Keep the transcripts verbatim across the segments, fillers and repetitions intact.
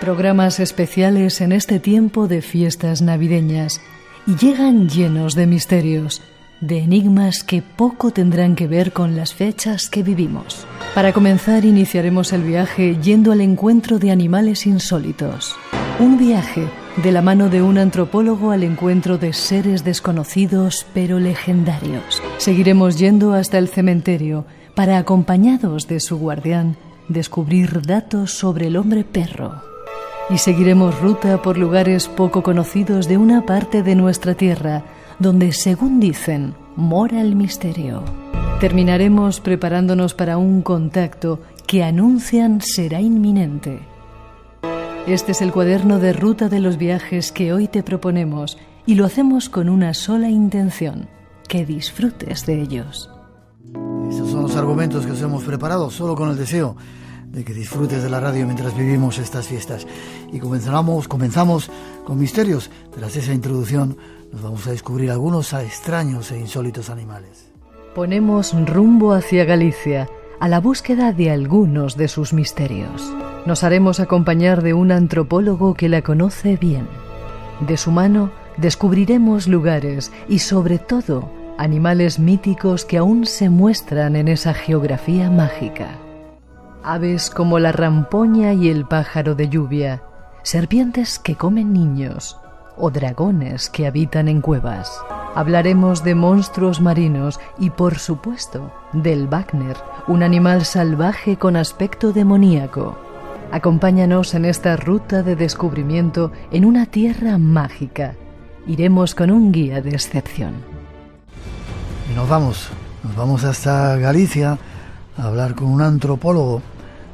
Programas especiales en este tiempo de fiestas navideñas, y llegan llenos de misterios, de enigmas que poco tendrán que ver con las fechas que vivimos. Para comenzar, iniciaremos el viaje yendo al encuentro de animales insólitos. Un viaje de la mano de un antropólogo al encuentro de seres desconocidos pero legendarios. Seguiremos yendo hasta el cementerio para, acompañados de su guardián, descubrir datos sobre el hombre perro. Y seguiremos ruta por lugares poco conocidos de una parte de nuestra tierra, donde, según dicen, mora el misterio. Terminaremos preparándonos para un contacto que anuncian será inminente. Este es el cuaderno de ruta de los viajes que hoy te proponemos, y lo hacemos con una sola intención: que disfrutes de ellos. Esos son los argumentos que os hemos preparado, solo con el deseo de que disfrutes de la radio mientras vivimos estas fiestas. Y comenzamos, comenzamos con misterios. Tras esa introducción nos vamos a descubrir algunos extraños e insólitos animales. Ponemos rumbo hacia Galicia, a la búsqueda de algunos de sus misterios. Nos haremos acompañar de un antropólogo que la conoce bien. De su mano descubriremos lugares y, sobre todo, animales míticos que aún se muestran en esa geografía mágica. Aves como la rampoña y el pájaro de lluvia, serpientes que comen niños o dragones que habitan en cuevas. Hablaremos de monstruos marinos y, por supuesto, del Wagner, un animal salvaje con aspecto demoníaco. Acompáñanos en esta ruta de descubrimiento en una tierra mágica. Iremos con un guía de excepción. Y nos vamos, nos vamos hasta Galicia a hablar con un antropólogo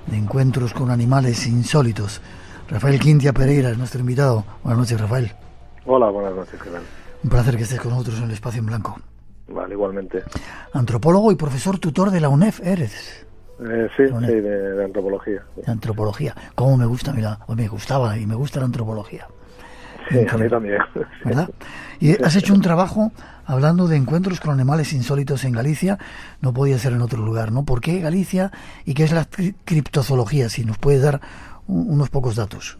de encuentros con animales insólitos. Rafael Quintia Pereira es nuestro invitado. Buenas noches, Rafael. Hola, buenas noches, ¿qué tal? Un placer que estés con nosotros en el Espacio en Blanco. Vale, igualmente. Antropólogo y profesor tutor de la U N E F, ¿eres? Eh, sí, sí, de, de antropología. De antropología. ¿Cómo me gusta? Mira, me gustaba y me gusta la antropología. Sí, Entre... a mí también. ¿Verdad? Y sí, has hecho un trabajo hablando de encuentros con animales insólitos en Galicia. No podía ser en otro lugar, ¿no? ¿Por qué Galicia y qué es la criptozoología? Si nos puedes dar un, unos pocos datos.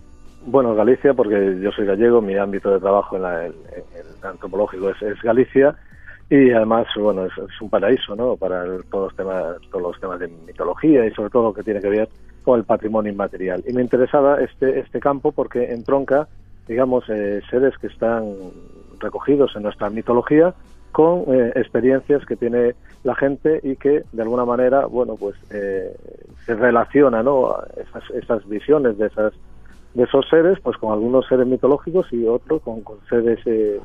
Bueno, Galicia, porque yo soy gallego, mi ámbito de trabajo en, la, en, en el antropológico es, es Galicia. Y además, bueno, es, es un paraíso, ¿no?, para el, todos los temas todos los temas de mitología y sobre todo lo que tiene que ver con el patrimonio inmaterial. Y me interesaba este este campo porque entronca, digamos, eh, seres que están recogidos en nuestra mitología con eh, experiencias que tiene la gente y que, de alguna manera, bueno, pues eh, se relaciona, ¿no?, esas, esas visiones de esas de esos seres, pues con algunos seres mitológicos y otros con, con seres eh,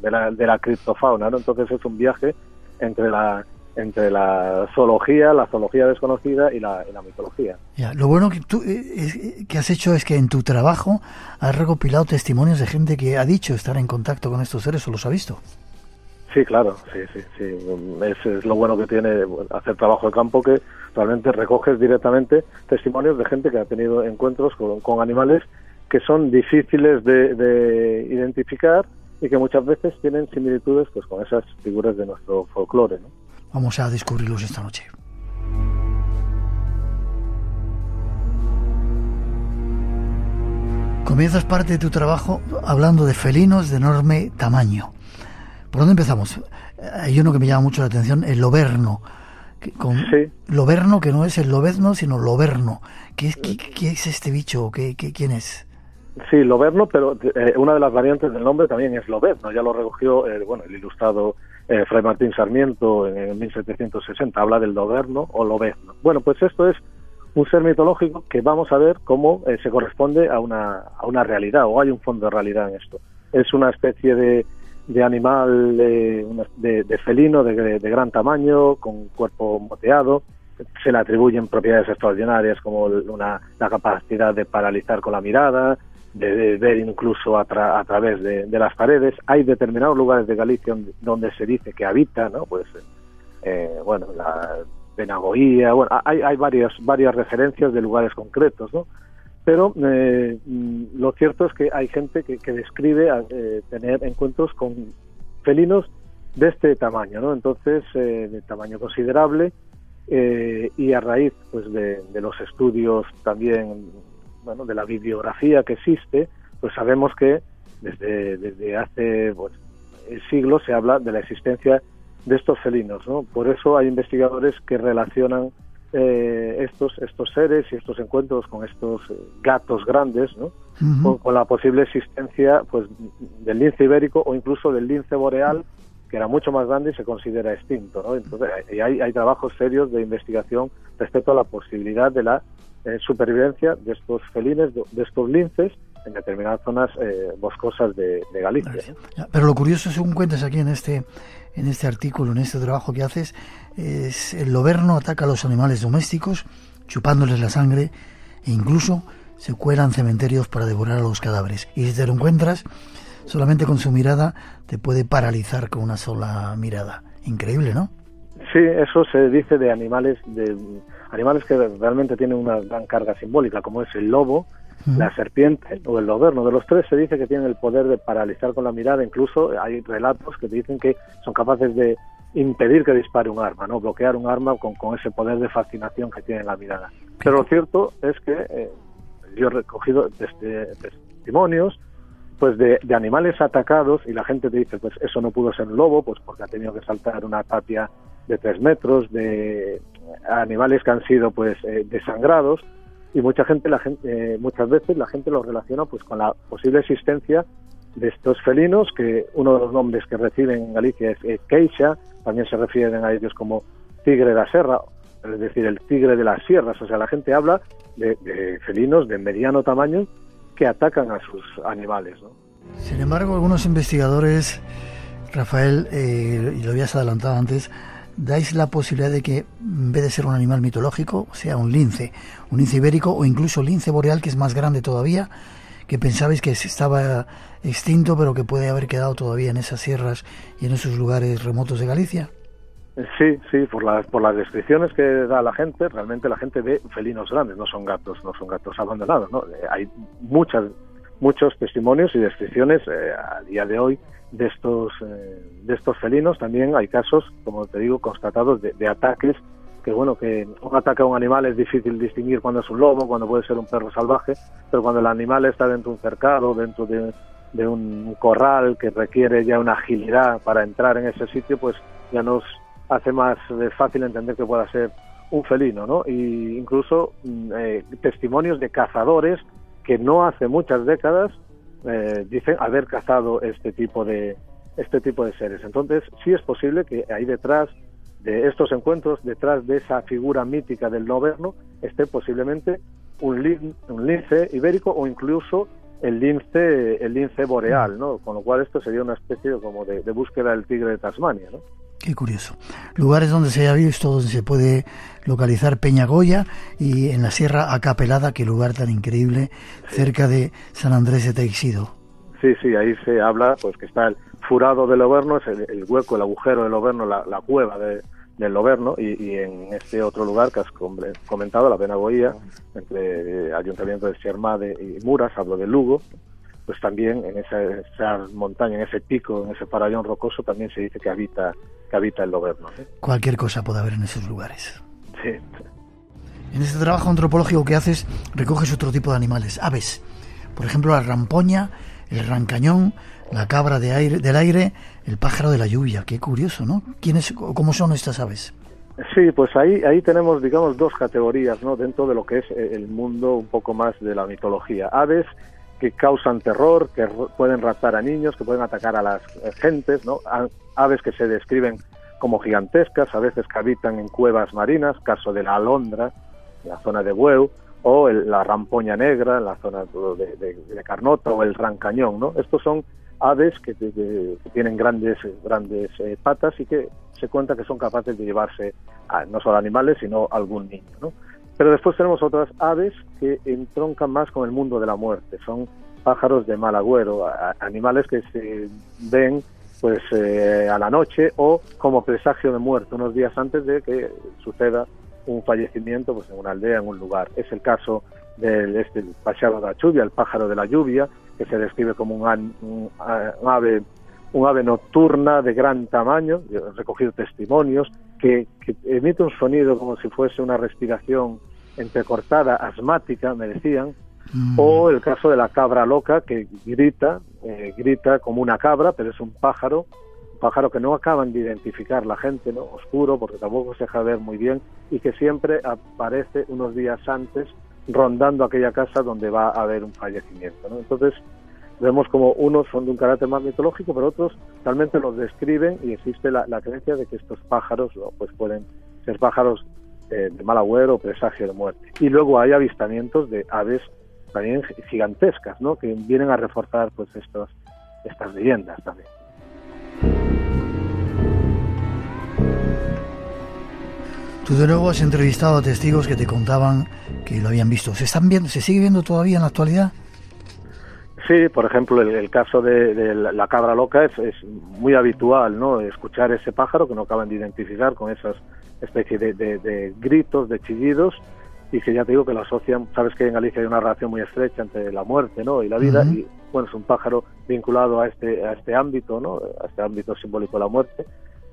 de, la, de la criptofauna, ¿no? Entonces es un viaje entre la entre la zoología, la zoología desconocida y la, y la mitología. Ya, lo bueno que tú eh, es, que has hecho es que en tu trabajo has recopilado testimonios de gente que ha dicho estar en contacto con estos seres o los ha visto. Sí, claro, sí, sí, sí. Ese es lo bueno que tiene hacer trabajo de campo, que realmente recoges directamente testimonios de gente que ha tenido encuentros con, con animales que son difíciles de, de identificar y que muchas veces tienen similitudes, pues, con esas figuras de nuestro folclore, ¿no? Vamos a descubrirlos esta noche. Comienzas parte de tu trabajo hablando de felinos de enorme tamaño. ¿Por dónde empezamos? Hay uno que me llama mucho la atención, el loberno. Con sí. Loberno, que no es el lobezno, sino loberno. ¿Qué es, qué, qué es este bicho? ¿Qué, qué, ¿Quién es? Sí, loberno, pero eh, una de las variantes del nombre también es lobezno. Ya lo recogió eh, bueno, el ilustrado eh, Fray Martín Sarmiento en, en mil setecientos sesenta. Habla del loberno o lobezno. Bueno, pues esto es un ser mitológico que vamos a ver cómo eh, se corresponde a una, a una realidad, o hay un fondo de realidad en esto. Es una especie de... de animal, de, de, de felino, de, de gran tamaño, con cuerpo moteado. Se le atribuyen propiedades extraordinarias como una, la capacidad de paralizar con la mirada, de, de ver incluso a, tra, a través de, de las paredes. Hay determinados lugares de Galicia donde, donde se dice que habita, ¿no? Pues, eh, bueno, la Penagoía, bueno, hay, hay varias, varias referencias de lugares concretos, ¿no? Pero eh, lo cierto es que hay gente que, que describe eh, tener encuentros con felinos de este tamaño, ¿no? Entonces, eh, de tamaño considerable, eh, y a raíz, pues, de, de los estudios también bueno, de la bibliografía que existe, pues sabemos que desde, desde hace pues, siglos se habla de la existencia de estos felinos, ¿no? Por eso hay investigadores que relacionan eh, estos estos seres y estos encuentros con estos gatos grandes, ¿no? Uh-huh. con, con la posible existencia pues del lince ibérico o incluso del lince boreal, que era mucho más grande y se considera extinto, ¿no? Entonces hay, hay trabajos serios de investigación respecto a la posibilidad de la eh, supervivencia de estos felines, de, de estos linces, en determinadas zonas eh, boscosas de, de Galicia. Pero lo curioso, según cuentas aquí en este en este artículo, en este trabajo que haces, es el loberno ataca a los animales domésticos, chupándoles la sangre, e incluso se cuelan cementerios para devorar a los cadáveres. Y si te lo encuentras, solamente con su mirada te puede paralizar con una sola mirada. Increíble, ¿no? Sí, eso se dice de animales, de animales que realmente tienen una gran carga simbólica, como es el lobo, la serpiente o el loberno. De los tres se dice que tienen el poder de paralizar con la mirada. Incluso hay relatos que dicen que son capaces de impedir que dispare un arma, no bloquear un arma con, con ese poder de fascinación que tiene la mirada. Pero lo cierto es que eh, yo he recogido este, testimonios pues de, de animales atacados, y la gente te dice, pues eso no pudo ser un lobo, pues porque ha tenido que saltar una tapia de tres metros, de animales que han sido pues eh, desangrados. Y mucha gente, la gente eh, muchas veces la gente lo relaciona pues con la posible existencia de estos felinos, que uno de los nombres que reciben en Galicia es eh, Queixa. También se refieren a ellos como tigre de la serra, es decir, el tigre de las sierras. O sea, la gente habla de, de felinos de mediano tamaño que atacan a sus animales, ¿no? Sin embargo, algunos investigadores, Rafael, eh, y lo habías adelantado antes, dais la posibilidad de que, en vez de ser un animal mitológico, sea un lince, un lince ibérico o incluso lince boreal, que es más grande todavía, que pensabais que estaba extinto, pero que puede haber quedado todavía en esas sierras y en esos lugares remotos de Galicia. Sí, sí, por las, por las descripciones que da la gente, realmente la gente ve felinos grandes, no son gatos, no son gatos abandonados, ¿no? Hay muchas, muchos testimonios y descripciones eh, a día de hoy de estos eh, de estos felinos. También hay casos, como te digo, constatados de, de ataques, que bueno, que un ataque a un animal es difícil distinguir cuando es un lobo, cuando puede ser un perro salvaje, pero cuando el animal está dentro de un cercado, dentro de, de un corral que requiere ya una agilidad para entrar en ese sitio, pues ya nos hace más fácil entender que pueda ser un felino, ¿no? Y incluso eh, testimonios de cazadores que no hace muchas décadas Eh, dicen haber cazado este tipo de este tipo de seres. Entonces sí es posible que ahí detrás de estos encuentros, detrás de esa figura mítica del loberno, esté posiblemente un, lin, un lince ibérico o incluso el lince el lince boreal, ¿no? Con lo cual esto sería una especie como de, de búsqueda del tigre de Tasmania, ¿no? Qué curioso. Lugares donde se ha visto, donde se puede localizar Penagoía y en la Sierra Acapelada, qué lugar tan increíble, sí, cerca de San Andrés de Teixido. Sí, sí, ahí se habla pues que está el furado del Loberno, es el, el hueco, el agujero del Loberno, la, la cueva de, del Loberno, y, y en este otro lugar que has comentado, la Penagoía, entre el Ayuntamiento de Siermade y Muras, hablo de Lugo, pues también en esa, esa montaña, en ese pico, en ese farallón rocoso, también se dice que habita que habita el loberno, ¿eh? Cualquier cosa puede haber en esos lugares. Sí. En este trabajo antropológico que haces, recoges otro tipo de animales, aves. Por ejemplo, la rampoña, el rancañón, la cabra de aire, del aire, el pájaro de la lluvia. Qué curioso, ¿no? ¿Quiénes, cómo son estas aves? Sí, pues ahí ahí tenemos, digamos, dos categorías, ¿no? Dentro de lo que es el mundo un poco más de la mitología. Aves que causan terror, que pueden raptar a niños, que pueden atacar a las gentes, ¿no? Aves que se describen como gigantescas, a veces que habitan en cuevas marinas, caso de la alondra, en la zona de Bueu, o el, la rampoña negra, en la zona de, de, de Carnota, o el rancañón, ¿no? Estos son aves que, de, de, que tienen grandes, grandes eh, patas y que se cuenta que son capaces de llevarse a, no solo animales, sino algún niño, ¿no? Pero después tenemos otras aves que entroncan más con el mundo de la muerte. Son pájaros de mal agüero, animales que se ven pues eh, a la noche o como presagio de muerte, unos días antes de que suceda un fallecimiento pues en una aldea, en un lugar. Es el caso del este, el pájaro de la lluvia, el pájaro de la lluvia, que se describe como un, an, un, un ave un ave nocturna de gran tamaño. Yo he recogido testimonios que, que emite un sonido como si fuese una respiración entrecortada, asmática, me decían, mm. o el caso de la cabra loca, que grita, eh, grita como una cabra, pero es un pájaro, un pájaro que no acaban de identificar la gente, ¿no? Oscuro, porque tampoco se deja ver muy bien, y que siempre aparece unos días antes rondando aquella casa donde va a haber un fallecimiento, ¿no? Entonces vemos como unos son de un carácter más mitológico, pero otros realmente los describen, y existe la, la creencia de que estos pájaros pues pueden ser pájaros eh, de mal agüero o presagio de muerte. Y luego hay avistamientos de aves también gigantescas, ¿no?, que vienen a reforzar pues estos, estas leyendas también. Tú de nuevo has entrevistado a testigos que te contaban que lo habían visto. ¿Se están viendo, se sigue viendo todavía en la actualidad? Sí, por ejemplo, el, el caso de, de la cabra loca es, es muy habitual, ¿no? Escuchar ese pájaro que no acaban de identificar con esas especies de, de, de gritos, de chillidos, y que ya te digo que lo asocian. Sabes que en Galicia hay una relación muy estrecha entre la muerte, ¿no?, y la vida, uh-huh. y bueno, es un pájaro vinculado a este, a este ámbito, ¿no?, a este ámbito simbólico de la muerte.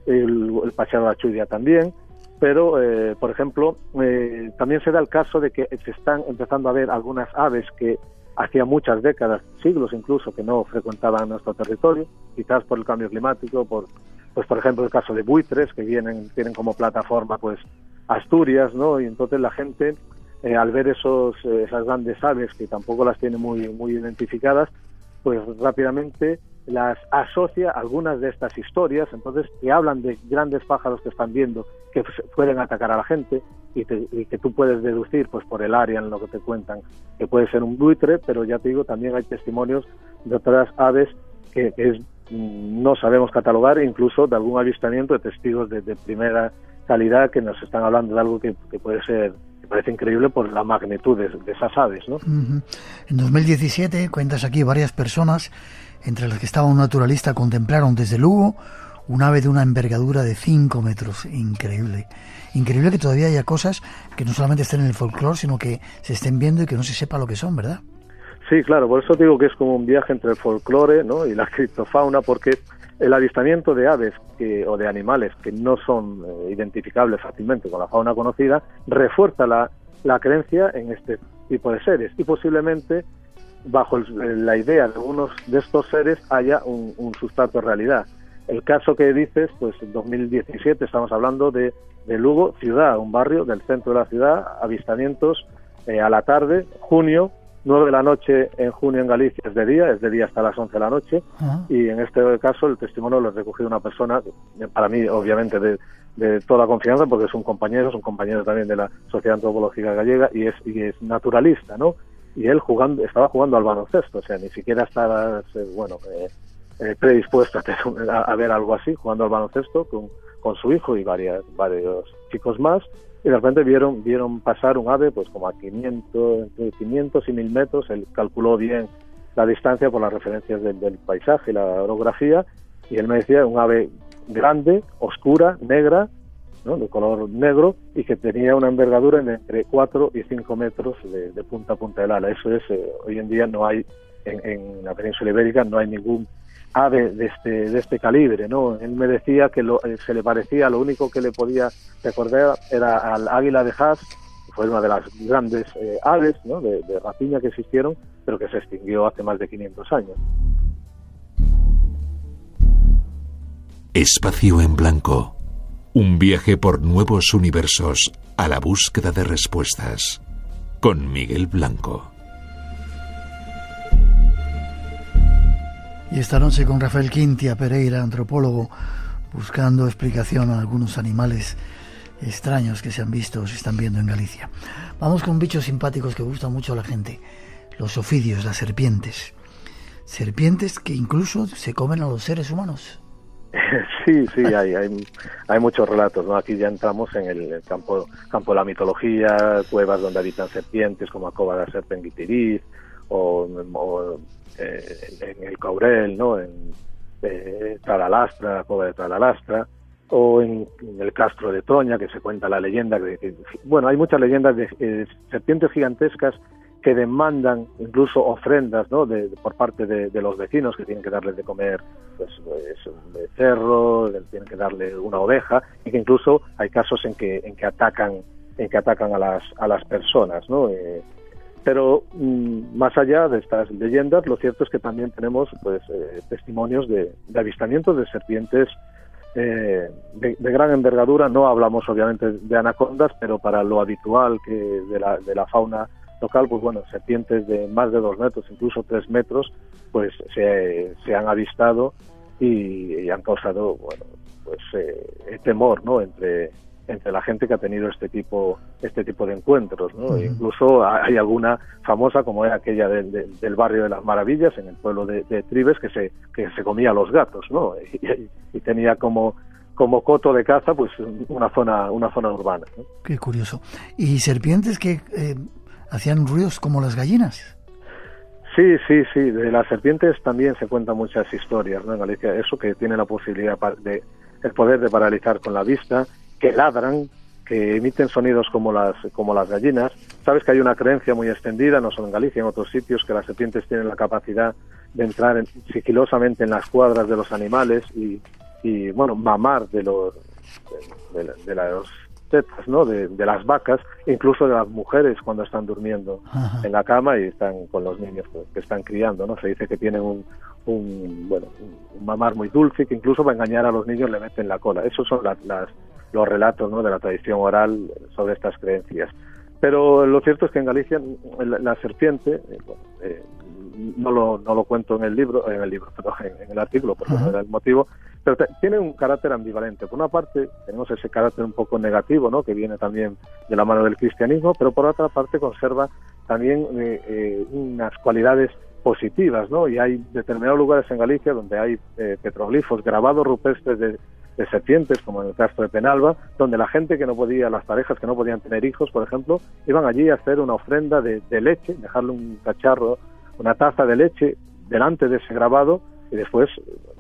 El, el pájaro de la lluvia también. Pero, eh, por ejemplo, eh, también se da el caso de que se están empezando a ver algunas aves que hacía muchas décadas, siglos incluso, que no frecuentaban nuestro territorio, quizás por el cambio climático, por, pues por ejemplo el caso de buitres, que vienen tienen como plataforma pues Asturias, ¿no? Y entonces la gente, eh, al ver esos esas grandes aves que tampoco las tiene muy muy identificadas, pues rápidamente las asocia a algunas de estas historias. Entonces te hablan de grandes pájaros que están viendo, que pueden atacar a la gente, y, te, y que tú puedes deducir pues por el área en lo que te cuentan que puede ser un buitre, pero ya te digo, también hay testimonios de otras aves que, que es, no sabemos catalogar, incluso de algún avistamiento de testigos de, de primera calidad que nos están hablando de algo que, que puede ser, que parece increíble por la magnitud de, de esas aves, ¿no? Uh-huh. En dos mil diecisiete, cuentas aquí, varias personas, entre las que estaba un naturalista, contemplaron desde Lugo un ave de una envergadura de cinco metros. Increíble. Increíble que todavía haya cosas que no solamente estén en el folclore, sino que se estén viendo y que no se sepa lo que son, ¿verdad? Sí, claro, por eso digo que es como un viaje entre el folclore, ¿no?, y la criptofauna, porque el avistamiento de aves que, o de animales que no son eh, identificables fácilmente con la fauna conocida, refuerza la, la creencia en este tipo de seres, y posiblemente bajo el, la idea de unos de estos seres haya un, un sustrato de realidad. El caso que dices, pues en dos mil diecisiete estamos hablando de, de Lugo, ciudad, un barrio del centro de la ciudad, avistamientos eh, a la tarde, junio, nueve de la noche en junio en Galicia es de día, es de día hasta las once de la noche, uh-huh. y en este caso el testimonio lo recogió una persona, para mí obviamente de, de toda confianza, porque es un compañero, es un compañero también de la Sociedad Antropológica Gallega, y es, y es naturalista, ¿no? Y él jugando, estaba jugando al baloncesto, o sea, ni siquiera estaba, bueno, eh, eh, predispuesto a, tener, a, a ver algo así, jugando al baloncesto con, con su hijo y varias, varios chicos más, y de repente vieron, vieron pasar un ave pues como a quinientos, entre quinientos y mil metros, él calculó bien la distancia por las referencias del, del paisaje y la orografía, y él me decía, un ave grande, oscura, negra, ¿no?, de color negro, y que tenía una envergadura entre cuatro y cinco metros de, de punta a punta del ala. Eso es, eh, hoy en día no hay, en, en la península ibérica no hay ningún ave de este, de este calibre, ¿no? Él me decía que lo, eh, se le parecía, lo único que le podía recordar era al águila de Haas, que fue una de las grandes eh, aves, ¿no?, de, de rapiña que existieron, pero que se extinguió hace más de quinientos años. Espacio en blanco. Un viaje por nuevos universos a la búsqueda de respuestas. Con Miguel Blanco. Y esta noche con Rafael Quintia Pereira, antropólogo, buscando explicación a algunos animales extraños que se han visto o se están viendo en Galicia. Vamos con bichos simpáticos que gustan mucho a la gente. Los ofidios, las serpientes. Serpientes que incluso se comen a los seres humanos. Sí, sí, hay, hay, hay muchos relatos, ¿no? Aquí ya entramos en el campo, campo de la mitología, cuevas donde habitan serpientes, como la cova de la serpengitiriz, o, o eh, en el Caurel, ¿no?, en eh, Talalastra, la cova de Talalastra, o en, en el Castro de Troña, que se cuenta la leyenda. Que, que, bueno, hay muchas leyendas de eh, serpientes gigantescas que demandan incluso ofrendas, ¿no?, de, de, por parte de, de los vecinos, que tienen que darles de comer pues, pues, un becerro, tienen que darle una oveja, y que incluso hay casos en que en que atacan en que atacan a las a las personas, ¿no? Eh, Pero mm, más allá de estas leyendas, lo cierto es que también tenemos pues, eh, testimonios de, de avistamientos de serpientes eh, de, de gran envergadura. No hablamos obviamente de anacondas, pero para lo habitual que de, la, de la fauna local, pues bueno, serpientes de más de dos metros, incluso tres metros, pues se, se han avistado y, y han causado bueno, pues eh, temor, ¿no? Entre entre la gente que ha tenido este tipo este tipo de encuentros, ¿no? Uh-huh. Incluso hay alguna famosa como era aquella de, de, del barrio de las Maravillas en el pueblo de, de Tribes que se que se comía a los gatos, ¿no? Y, y, y tenía como como coto de caza pues una zona una zona urbana, ¿no? Qué curioso. Y serpientes que eh, hacían ruidos como las gallinas. Sí, sí, sí. De las serpientes también se cuentan muchas historias, ¿no? En Galicia, eso que tiene la posibilidad de el poder de paralizar con la vista, que ladran, que emiten sonidos como las como las gallinas. Sabes que hay una creencia muy extendida, no solo en Galicia, en otros sitios, que las serpientes tienen la capacidad de entrar en, sigilosamente en las cuadras de los animales y, y bueno, mamar de los de, de, de las tetas, ¿no? De, de las vacas, incluso de las mujeres cuando están durmiendo Ajá. en la cama y están con los niños que, que están criando, ¿no? Se dice que tienen un un bueno un mamar muy dulce que incluso para engañar a los niños le meten la cola. Esos son las, las los relatos, ¿no? de la tradición oral sobre estas creencias. Pero lo cierto es que en Galicia la, la serpiente, eh, bueno, eh, no lo no lo cuento en el libro, en el libro, pero en, en el artículo, porque uh-huh. no era el motivo, pero te, tiene un carácter ambivalente. Por una parte tenemos ese carácter un poco negativo, ¿no? que viene también de la mano del cristianismo, pero por otra parte conserva también eh, eh, unas cualidades positivas, ¿no? Y hay determinados lugares en Galicia donde hay eh, petroglifos, grabados rupestres de de serpientes, como en el castro de Penalba, donde la gente que no podía, las parejas que no podían tener hijos, por ejemplo, iban allí a hacer una ofrenda de, de leche, dejarle un cacharro, una taza de leche delante de ese grabado y después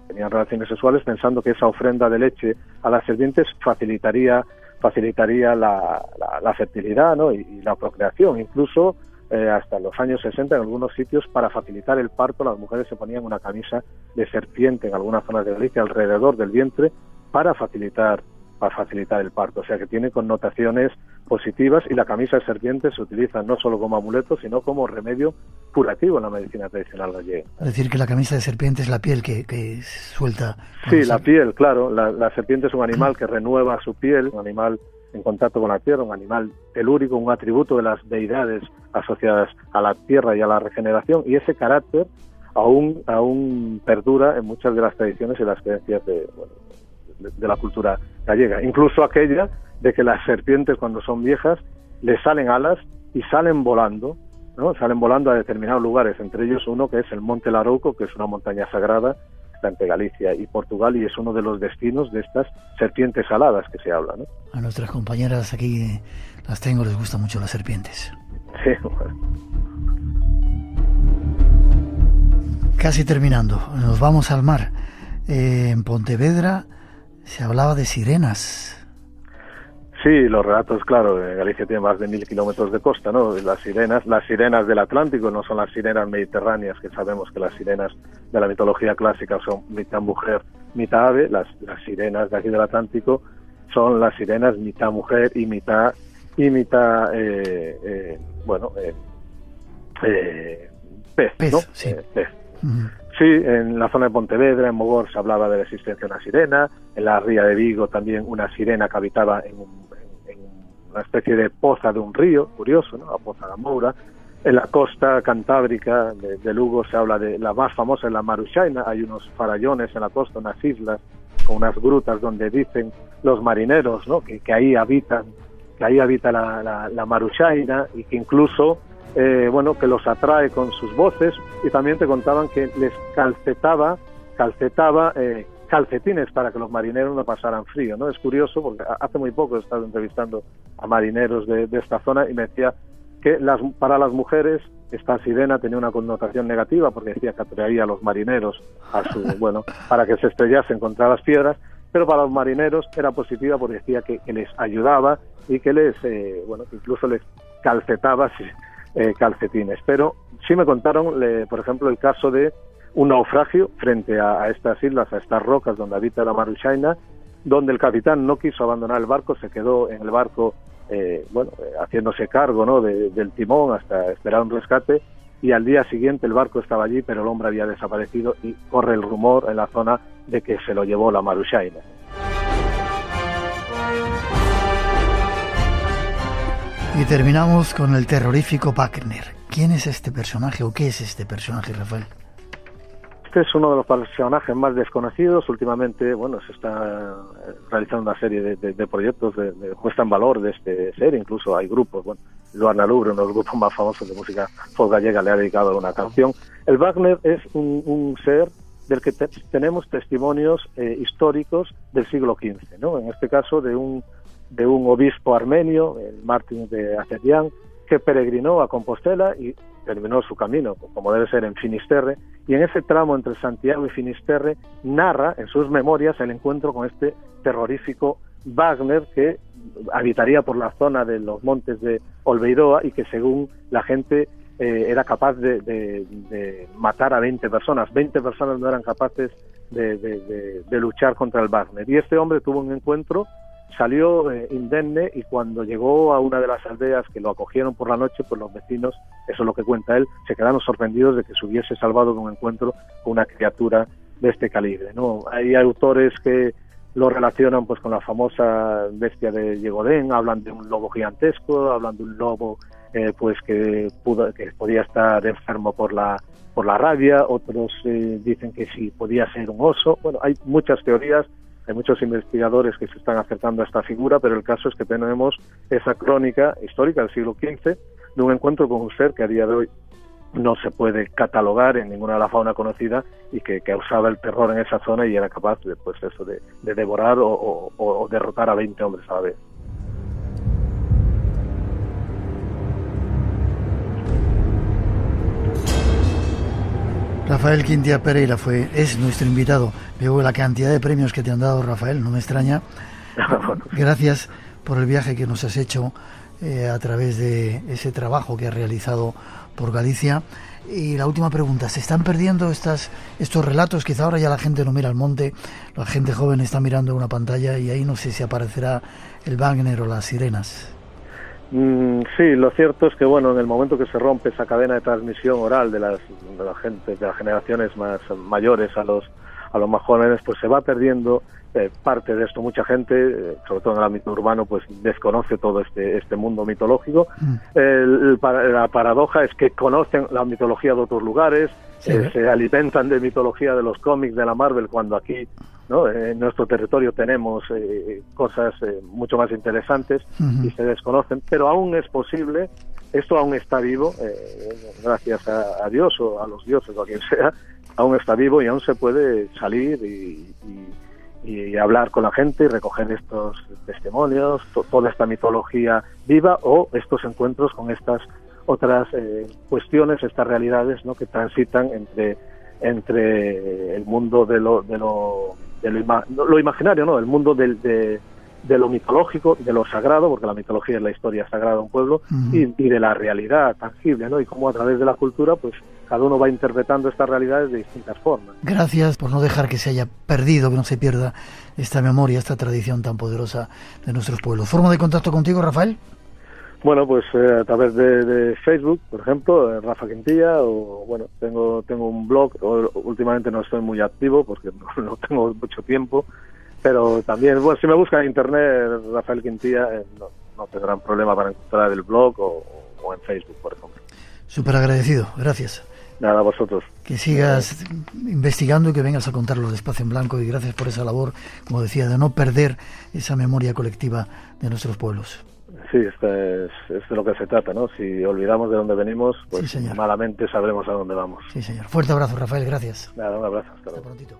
tenían relaciones sexuales pensando que esa ofrenda de leche a las serpientes facilitaría facilitaría la, la, la fertilidad, ¿no? y, y la procreación. Incluso eh, hasta los años sesenta en algunos sitios, para facilitar el parto, las mujeres se ponían una camisa de serpiente en algunas zonas de Galicia alrededor del vientre para facilitar para facilitar el parto, o sea que tiene connotaciones positivas, y la camisa de serpiente se utiliza no solo como amuleto, sino como remedio curativo en la medicina tradicional gallega. Es decir, que la camisa de serpiente es la piel que, que suelta. Sí, la piel, claro. La, la serpiente es un animal que renueva su piel, un animal en contacto con la tierra, un animal telúrico, un atributo de las deidades asociadas a la tierra y a la regeneración, y ese carácter aún, aún perdura en muchas de las tradiciones y las creencias de... Bueno, de la cultura gallega, incluso aquella de que las serpientes cuando son viejas les salen alas y salen volando, ¿no? Salen volando a determinados lugares, entre ellos uno que es el Monte Larouco, que es una montaña sagrada entre Galicia y Portugal, y es uno de los destinos de estas serpientes aladas que se habla, ¿no? A nuestras compañeras aquí las tengo, les gustan mucho las serpientes. Sí, bueno. Casi terminando, nos vamos al mar. Eh, en Pontevedra se hablaba de sirenas. Sí, los relatos, claro, Galicia tiene más de mil kilómetros de costa, ¿no? Las sirenas, las sirenas del Atlántico, no son las sirenas mediterráneas, que sabemos que las sirenas de la mitología clásica son mitad mujer, mitad ave. Las, las sirenas de aquí del Atlántico son las sirenas mitad mujer y mitad, y mitad, eh, eh, bueno, eh, eh, pez, pez, ¿no? Sí. Eh, pez. Uh-huh. Sí, en la zona de Pontevedra, en Mogor, se hablaba de la existencia de una sirena, en la ría de Vigo también una sirena que habitaba en, un, en una especie de poza de un río, curioso, ¿no? La poza de la Moura. En la costa cantábrica de, de Lugo se habla de la más famosa, es la Maruxaina. Hay unos farallones en la costa, unas islas con unas grutas donde dicen los marineros, ¿no? que, que ahí habitan, que ahí habita la, la, la Maruxaina, y que incluso... Eh, bueno, que los atrae con sus voces, y también te contaban que les calcetaba, calcetaba eh, calcetines para que los marineros no pasaran frío, ¿no? Es curioso porque hace muy poco he estado entrevistando a marineros de, de esta zona y me decía que las, para las mujeres esta sirena tenía una connotación negativa porque decía que atraía a los marineros a su, bueno, para que se estrellasen contra las piedras, pero para los marineros era positiva porque decía que, que les ayudaba y que les, eh, bueno, que incluso les calcetaba, sí, Eh, calcetines. Pero sí me contaron, eh, por ejemplo, el caso de un naufragio frente a, a estas islas, a estas rocas donde habita la Maruxaina, donde el capitán no quiso abandonar el barco, se quedó en el barco eh, bueno, haciéndose cargo, ¿no?, de, del timón hasta esperar un rescate, y al día siguiente el barco estaba allí, pero el hombre había desaparecido y corre el rumor en la zona de que se lo llevó la Maruxaina. Y terminamos con el terrorífico Wagner. ¿Quién es este personaje o qué es este personaje, Rafael? Este es uno de los personajes más desconocidos. Últimamente, bueno, se está realizando una serie de, de, de proyectos de, de puesta en valor de este ser. Incluso hay grupos, bueno, Luana Lubre, uno de los grupos más famosos de música folk gallega, le ha dedicado una canción. El Wagner es un, un ser del que te, tenemos testimonios eh, históricos del siglo quince, ¿no? En este caso de un de un obispo armenio, el Martín de Acetián, que peregrinó a Compostela y terminó su camino, como debe ser, en Finisterre, y en ese tramo entre Santiago y Finisterre narra en sus memorias el encuentro con este terrorífico Wagner, que habitaría por la zona de los montes de Olbeiroa y que, según la gente, eh, era capaz de, de, de matar a veinte personas. veinte personas no eran capaces de, de, de, de luchar contra el Wagner. Y este hombre tuvo un encuentro, salió eh, indemne, y cuando llegó a una de las aldeas que lo acogieron por la noche, pues los vecinos, eso es lo que cuenta él, se quedaron sorprendidos de que se hubiese salvado de un encuentro con una criatura de este calibre, ¿no? Hay autores que lo relacionan pues con la famosa bestia de Yegodén, hablan de un lobo gigantesco, hablan de un lobo eh, pues que pudo, que podía estar enfermo por la por la rabia, otros eh, dicen que sí podía ser un oso. Bueno, hay muchas teorías. Hay muchos investigadores que se están acercando a esta figura, pero el caso es que tenemos esa crónica histórica del siglo quince de un encuentro con un ser que a día de hoy no se puede catalogar en ninguna de la fauna conocida y que causaba el terror en esa zona y era capaz de, pues eso, de, de devorar o, o, o derrotar a veinte hombres a la vez. Rafael Quintia Pereira fue, es nuestro invitado. Veo la cantidad de premios que te han dado, Rafael, no me extraña. Gracias por el viaje que nos has hecho eh, a través de ese trabajo que has realizado por Galicia. Y la última pregunta, ¿se están perdiendo estas, estos relatos? Quizá ahora ya la gente no mira al monte, la gente joven está mirando una pantalla y ahí no sé si aparecerá el Wagner o las sirenas. Sí, lo cierto es que, bueno, en el momento que se rompe esa cadena de transmisión oral de las, de la gente, de las generaciones más mayores a los a los más jóvenes, pues se va perdiendo eh, parte de esto. Mucha gente, eh, sobre todo en el ámbito urbano, pues desconoce todo este este mundo mitológico. Mm. El, el, la paradoja es que conocen la mitología de otros lugares, sí, eh, ¿eh? se alimentan de mitología de los cómics de la Marvel, cuando aquí, ¿no?, en nuestro territorio tenemos eh, cosas eh, mucho más interesantes. Uh-huh. Y se desconocen, pero aún es posible, esto aún está vivo, eh, gracias a, a Dios o a los dioses o a quien sea, aún está vivo y aún se puede salir y, y, y hablar con la gente y recoger estos testimonios, to, toda esta mitología viva o estos encuentros con estas otras eh, cuestiones, estas realidades, ¿no?, que transitan entre, entre el mundo de lo... De lo De lo, ima- lo imaginario, ¿no?, el mundo del, de, de lo mitológico, de lo sagrado, porque la mitología es la historia sagrada de un pueblo, uh-huh, y, y de la realidad tangible, ¿no?, y cómo a través de la cultura, pues cada uno va interpretando estas realidades de distintas formas. Gracias por no dejar que se haya perdido, que no se pierda esta memoria, esta tradición tan poderosa de nuestros pueblos. ¿Forma de contacto contigo, Rafael? Bueno, pues eh, a través de, de Facebook, por ejemplo, Rafa Quintilla, o bueno, tengo tengo un blog, o, últimamente no estoy muy activo porque no, no tengo mucho tiempo, pero también, bueno, si me buscan en internet, Rafael Quintilla, eh, no, no tendrán problema para encontrar el blog o, o en Facebook, por ejemplo. Súper agradecido, gracias. Nada, a vosotros. Que sigas investigando y que vengas a contarlo de Espacio en Blanco, y gracias por esa labor, como decía, de no perder esa memoria colectiva de nuestros pueblos. Sí, esto es, es de lo que se trata, ¿no? Si olvidamos de dónde venimos, pues sí, malamente sabremos a dónde vamos. Sí, señor. Fuerte abrazo, Rafael, gracias. Nada, un abrazo. Hasta, hasta prontito.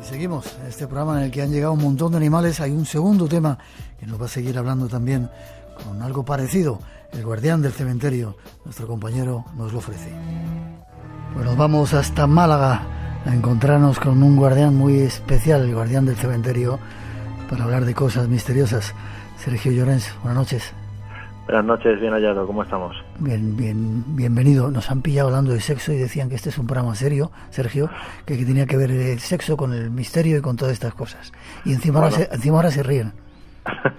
Y seguimos este programa en el que han llegado un montón de animales. Hay un segundo tema que nos va a seguir hablando también con algo parecido. El guardián del cementerio, nuestro compañero, nos lo ofrece. Bueno, vamos hasta Málaga a encontrarnos con un guardián muy especial, el guardián del cementerio, para hablar de cosas misteriosas. Sergio Llorens, buenas noches. Buenas noches, bien hallado, ¿cómo estamos? Bien, bien, bienvenido. Nos han pillado hablando de sexo y decían que este es un programa serio, Sergio, que, que tenía que ver el sexo con el misterio y con todas estas cosas. Y encima, bueno, ahora, se, encima ahora se ríen.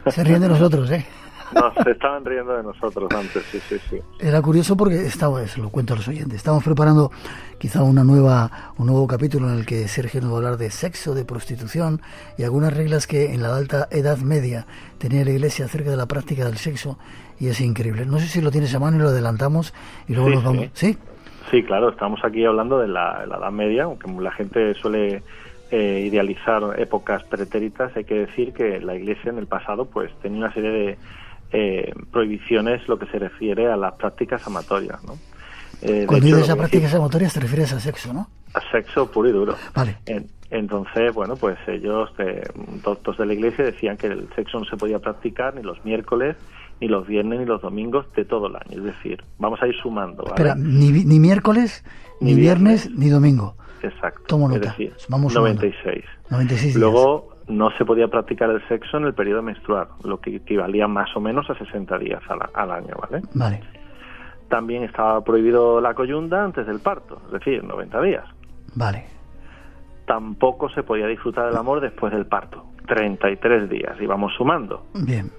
Se ríen de nosotros, ¿eh? No, se estaban riendo de nosotros antes, sí, sí, sí. Era curioso porque estaba, se lo cuento a los oyentes, estábamos preparando quizá una nueva, un nuevo capítulo en el que Sergio nos va a hablar de sexo, de prostitución y algunas reglas que en la Alta Edad Media tenía la Iglesia acerca de la práctica del sexo, y es increíble. No sé si lo tienes a mano y lo adelantamos y luego sí, nos vamos... Sí. ¿Sí? Sí, claro, estamos aquí hablando de la, la Edad Media, aunque la gente suele... Eh, idealizar épocas pretéritas. Hay que decir que la Iglesia en el pasado pues tenía una serie de eh, prohibiciones lo que se refiere a las prácticas amatorias, ¿no? Eh, Cuando dices a prácticas amatorias te refieres a sexo, ¿no? A sexo puro y duro. Vale. Eh, entonces, bueno, pues ellos, eh, doctos de la Iglesia, decían que el sexo no se podía practicar ni los miércoles, ni los viernes, ni los domingos de todo el año. Es decir, vamos a ir sumando, ¿vale? Espera, ni, ni miércoles, ni, ni viernes, viernes, ni domingo. Exacto. Tomo nota. Es decir, vamos noventa y seis. noventa y seis días. Luego no se podía practicar el sexo en el periodo menstrual, lo que equivalía más o menos a sesenta días al, al año, ¿vale? Vale. También estaba prohibido la coyunda antes del parto, es decir, noventa días. Vale. Tampoco se podía disfrutar del amor después del parto, treinta y tres días, y vamos sumando. Bien.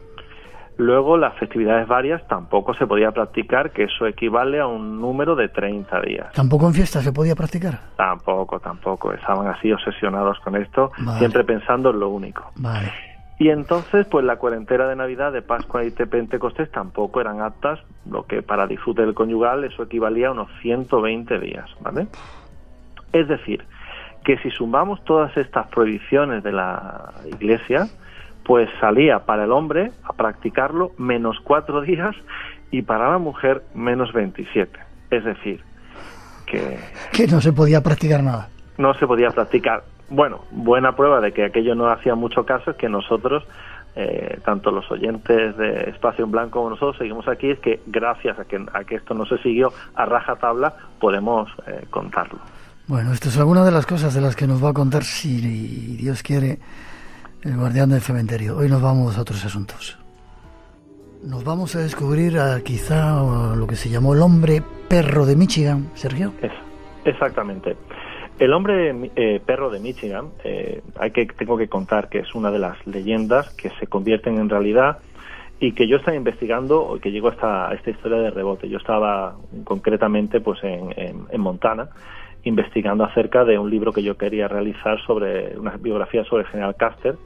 Luego las festividades varias tampoco se podía practicar, que eso equivale a un número de treinta días. ¿Tampoco en fiestas se podía practicar? Tampoco, tampoco. Estaban así obsesionados con esto, vale, siempre pensando en lo único. Vale. Y entonces, pues la cuarentena de Navidad, de Pascua y de Pentecostés tampoco eran aptas, lo que para disfrute del conyugal eso equivalía a unos ciento veinte días, ¿vale? Es decir, que si sumamos todas estas prohibiciones de la Iglesia, pues salía para el hombre a practicarlo menos cuatro días y para la mujer menos veintisiete. Es decir, que... Que no se podía practicar nada. No se podía practicar. Bueno, buena prueba de que aquello no hacía mucho caso es que nosotros, eh, tanto los oyentes de Espacio en Blanco como nosotros, seguimos aquí. Es que gracias a que, a que esto no se siguió a rajatabla, podemos eh, contarlo. Bueno, esto es alguna de las cosas de las que nos va a contar, si Dios quiere, el guardián del cementerio. Hoy nos vamos a otros asuntos. Nos vamos a descubrir a quizá lo que se llamó el hombre perro de Michigan, Sergio. Es, exactamente. El hombre eh, perro de Michigan, eh, hay que, tengo que contar que es una de las leyendas que se convierten en realidad y que yo estaba investigando, o que llegó hasta esta historia de rebote. Yo estaba concretamente pues en, en, en Montana, investigando acerca de un libro que yo quería realizar sobre una biografía sobre General Custer,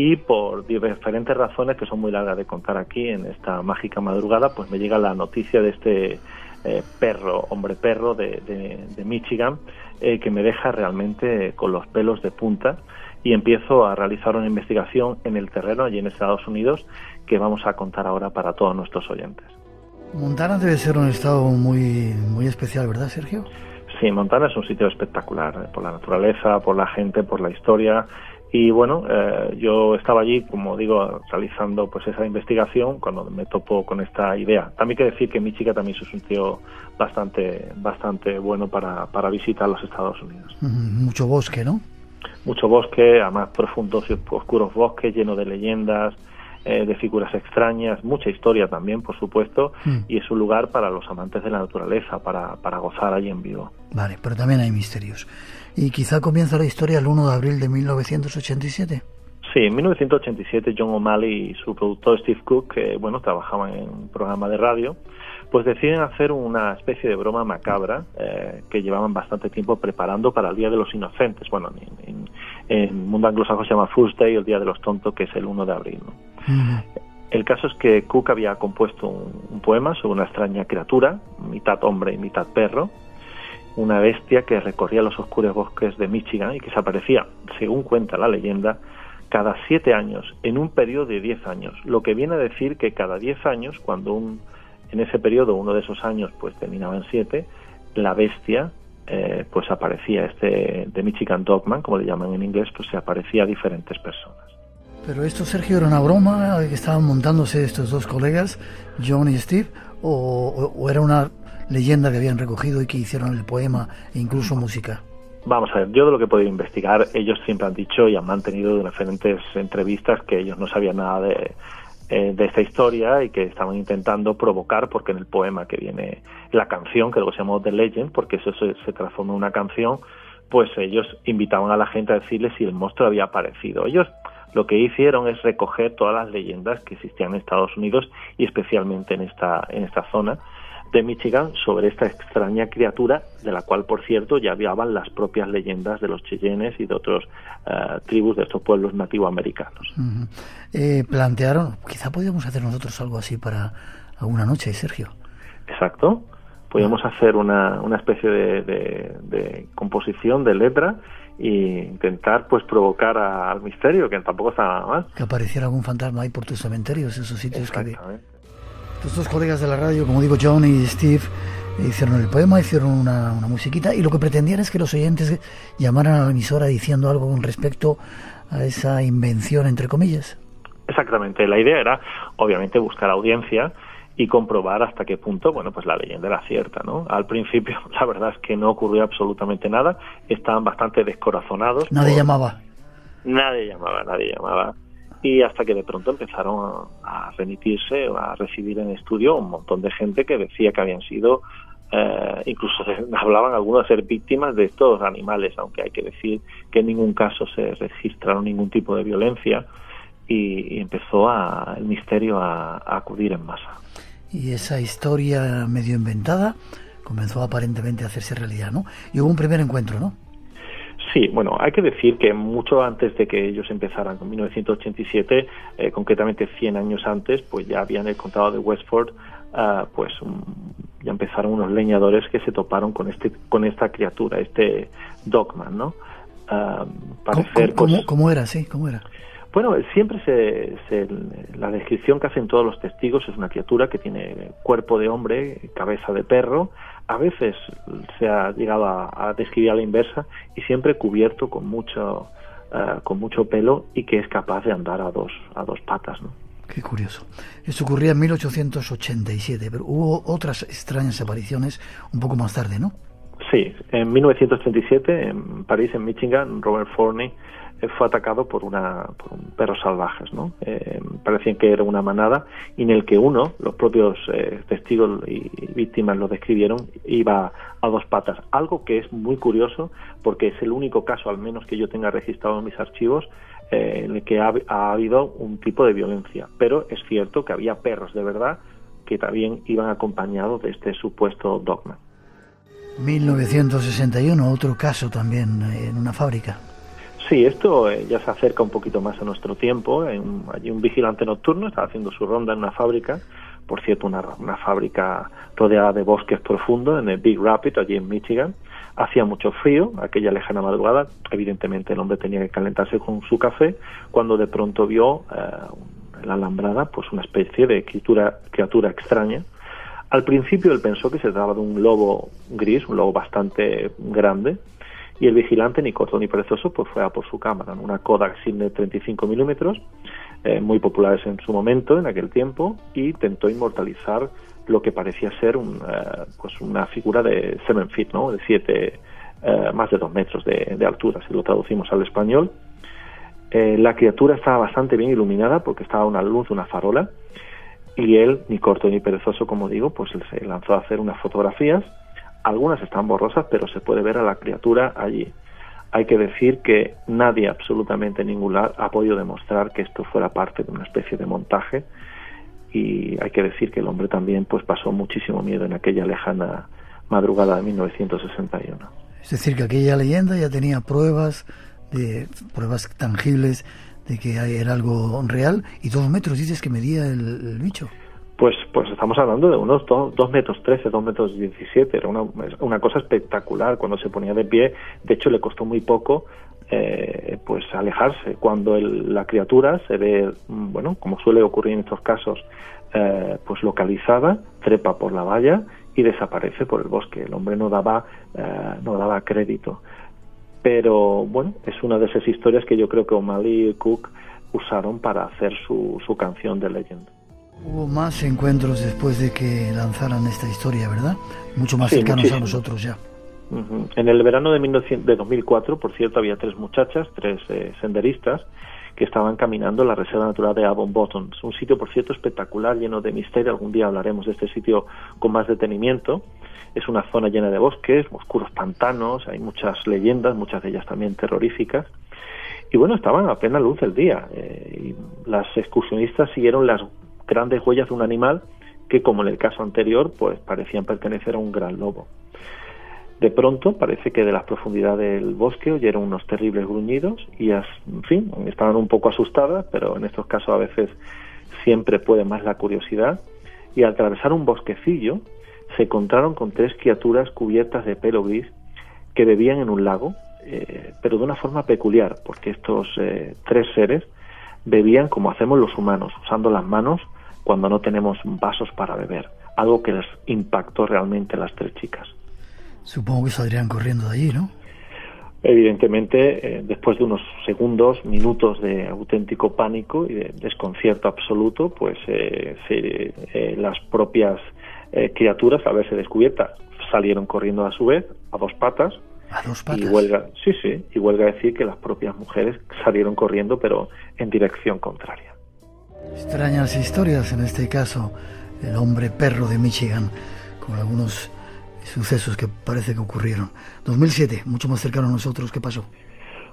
y por diferentes razones que son muy largas de contar aquí en esta mágica madrugada, pues me llega la noticia de este eh, perro, hombre perro de, de, de Michigan, eh, que me deja realmente con los pelos de punta, y empiezo a realizar una investigación en el terreno allí en Estados Unidos que vamos a contar ahora para todos nuestros oyentes. Montana debe ser un estado muy, muy especial, ¿verdad, Sergio? Sí, Montana es un sitio espectacular, ¿eh? Por la naturaleza, por la gente, por la historia. Y bueno, eh, yo estaba allí, como digo, realizando pues esa investigación cuando me topo con esta idea. También hay que decir que Michigan también es un sitio bastante, bastante bueno para, para visitar los Estados Unidos. Mm, mucho bosque, ¿no? Mucho bosque, además profundos y oscuros bosques, llenos de leyendas, eh, de figuras extrañas, mucha historia también, por supuesto, mm. Y es un lugar para los amantes de la naturaleza, para, para gozar allí en vivo. Vale, pero también hay misterios. Y quizá comienza la historia el uno de abril de mil novecientos ochenta y siete. Sí, en mil novecientos ochenta y siete John O'Malley y su productor Steve Cook, que bueno, trabajaban en un programa de radio, pues deciden hacer una especie de broma macabra eh, que llevaban bastante tiempo preparando para el Día de los Inocentes. Bueno, en, en, en mundo anglosajón se llama Fool's Day, el Día de los Tontos, que es el uno de abril, ¿no? Uh-huh. El caso es que Cook había compuesto un, un poema sobre una extraña criatura, mitad hombre y mitad perro, una bestia que recorría los oscuros bosques de Michigan y que se aparecía, según cuenta la leyenda, cada siete años, en un periodo de diez años. Lo que viene a decir que cada diez años, cuando un, en ese periodo, uno de esos años pues terminaba en siete, la bestia eh, pues aparecía, este de Michigan Dogman, como le llaman en inglés, pues se aparecía a diferentes personas. Pero esto, Sergio, era una broma que estaban montándose estos dos colegas, John y Steve, o, o, o era una leyenda que habían recogido y que hicieron el poema e incluso música. Vamos a ver, yo de lo que he podido investigar, ellos siempre han dicho y han mantenido en diferentes entrevistas que ellos no sabían nada de, eh, de esta historia y que estaban intentando provocar, porque en el poema que viene, la canción, que luego se llamó The Legend, porque eso se, se transformó en una canción, pues ellos invitaban a la gente a decirle si el monstruo había aparecido. Ellos lo que hicieron es recoger todas las leyendas que existían en Estados Unidos y especialmente en esta, en esta zona de Michigan sobre esta extraña criatura, de la cual, por cierto, ya hablaban las propias leyendas de los Cheyenes y de otros uh, tribus de estos pueblos nativoamericanos. Uh-huh. eh, plantearon, quizá podíamos hacer nosotros algo así para alguna noche, Sergio. Exacto, podíamos uh-huh. hacer una, una especie de, de, de composición de letra e intentar pues provocar a, al misterio, que tampoco está nada mal. Que apareciera algún fantasma ahí por tus cementerios, esos sitios. Exactamente. Que... Estos colegas de la radio, como digo, John y Steve, hicieron el poema, hicieron una, una musiquita, y lo que pretendían es que los oyentes llamaran a la emisora diciendo algo con respecto a esa invención, entre comillas. Exactamente. La idea era, obviamente, buscar audiencia y comprobar hasta qué punto, bueno, pues la leyenda era cierta, ¿no? Al principio, la verdad es que no ocurrió absolutamente nada. Estaban bastante descorazonados. Nadie por... llamaba. Nadie llamaba, nadie llamaba. Y hasta que de pronto empezaron a remitirse, a recibir en estudio un montón de gente que decía que habían sido, eh, incluso hablaban algunos de ser víctimas de estos animales, aunque hay que decir que en ningún caso se registraron ningún tipo de violencia, y, y empezó a, el misterio a, a acudir en masa. Y esa historia medio inventada comenzó aparentemente a hacerse realidad, ¿no? Y hubo un primer encuentro, ¿no? Sí, bueno, hay que decir que mucho antes de que ellos empezaran, en mil novecientos ochenta y siete, eh, concretamente cien años antes, pues ya había en el condado de Westford, uh, pues um, ya empezaron unos leñadores que se toparon con este, con esta criatura, este dogman, ¿no? Uh, parecer, ¿Cómo, cómo, ¿Cómo era, sí? ¿Cómo era? Bueno, siempre se, se, la descripción que hacen todos los testigos es una criatura que tiene cuerpo de hombre, cabeza de perro. A veces se ha llegado a, a describir a la inversa, y siempre cubierto con mucho, uh, con mucho pelo, y que es capaz de andar a dos, a dos patas, ¿no? Qué curioso. Esto ocurría en mil ochocientos ochenta y siete, pero hubo otras extrañas apariciones un poco más tarde, ¿no? Sí, en mil novecientos treinta y siete, en París, en Michigan, Robert Forney fue atacado por, una, por un perros salvajes, ¿no? Eh, parecían que era una manada, y en el que uno, los propios eh, testigos y, y víctimas lo describieron, iba a dos patas. Algo que es muy curioso, porque es el único caso, al menos que yo tenga registrado en mis archivos, eh, en el que ha, ha habido un tipo de violencia. Pero es cierto que había perros de verdad que también iban acompañados de este supuesto dogma. mil novecientos sesenta y uno, otro caso también en una fábrica. Sí, esto eh, ya se acerca un poquito más a nuestro tiempo. Hay un, hay un vigilante nocturno, estaba haciendo su ronda en una fábrica, por cierto, una, una fábrica rodeada de bosques profundos, en el Big Rapids, allí en Michigan. Hacía mucho frío, aquella lejana madrugada, evidentemente el hombre tenía que calentarse con su café, cuando de pronto vio eh, en la alambrada pues una especie de criatura, criatura extraña. Al principio él pensó que se trataba de un lobo gris, un lobo bastante grande, y el vigilante, ni corto ni perezoso, pues fue a por su cámara, ¿no? Una Kodak Signet treinta y cinco milímetros, eh, muy populares en su momento, en aquel tiempo, y tentó inmortalizar lo que parecía ser un, eh, pues una figura de seven feet, ¿no? De siete, eh, más de dos metros de, de altura, si lo traducimos al español. Eh, la criatura estaba bastante bien iluminada porque estaba a una luz de una farola, y él, ni corto ni perezoso, como digo, pues se lanzó a hacer unas fotografías. Algunas están borrosas, pero se puede ver a la criatura allí. Hay que decir que nadie, absolutamente ningún lado, ha podido demostrar que esto fuera parte de una especie de montaje, y hay que decir que el hombre también pues pasó muchísimo miedo en aquella lejana madrugada de mil novecientos sesenta y uno. Es decir, que aquella leyenda ya tenía pruebas, de, pruebas tangibles de que era algo real, y dos metros dices que medía el, el bicho. Pues, pues estamos hablando de unos dos metros trece, dos metros diecisiete, era una, una cosa espectacular cuando se ponía de pie. De hecho, le costó muy poco eh, pues alejarse. Cuando el, la criatura se ve, bueno, como suele ocurrir en estos casos, eh, pues localizada, trepa por la valla y desaparece por el bosque. El hombre no daba, eh, no daba crédito. Pero, bueno, es una de esas historias que yo creo que O'Malley y Cook usaron para hacer su, su canción de leyenda. Hubo más encuentros después de que lanzaran esta historia, ¿verdad? Mucho más sí, cercanos muchísimo. A nosotros ya. Uh-huh. En el verano de dos mil cuatro, por cierto, había tres muchachas, tres eh, senderistas, que estaban caminando en la Reserva Natural de Avon Bottoms. Un sitio, por cierto, espectacular, lleno de misterio. Algún día hablaremos de este sitio con más detenimiento. es una zona llena de bosques, oscuros pantanos, hay muchas leyendas, muchas de ellas también terroríficas. Y bueno, estaban a plena luz del día. Eh, y las excursionistas siguieron las grandes huellas de un animal que, como en el caso anterior, pues parecían pertenecer a un gran lobo. De pronto, parece que de las profundidades del bosque oyeron unos terribles gruñidos y, as, en fin, estaban un poco asustadas, pero en estos casos a veces siempre puede más la curiosidad. Y al atravesar un bosquecillo, se encontraron con tres criaturas cubiertas de pelo gris que bebían en un lago, eh, pero de una forma peculiar, porque estos eh, tres seres bebían como hacemos los humanos, usando las manos cuando no tenemos vasos para beber, algo que les impactó realmente a las tres chicas. Supongo que saldrían corriendo de allí, ¿no? Evidentemente, eh, después de unos segundos, minutos de auténtico pánico y de desconcierto absoluto, pues eh, se, eh, las propias eh, criaturas, al verse descubiertas, salieron corriendo a su vez, a dos patas. ¿A dos patas? Y huelga, sí, sí, y huelga decir que las propias mujeres salieron corriendo, pero en dirección contraria. Extrañas historias, en este caso, el hombre perro de Michigan, con algunos sucesos que parece que ocurrieron. dos mil siete, mucho más cercano a nosotros. ¿Qué pasó?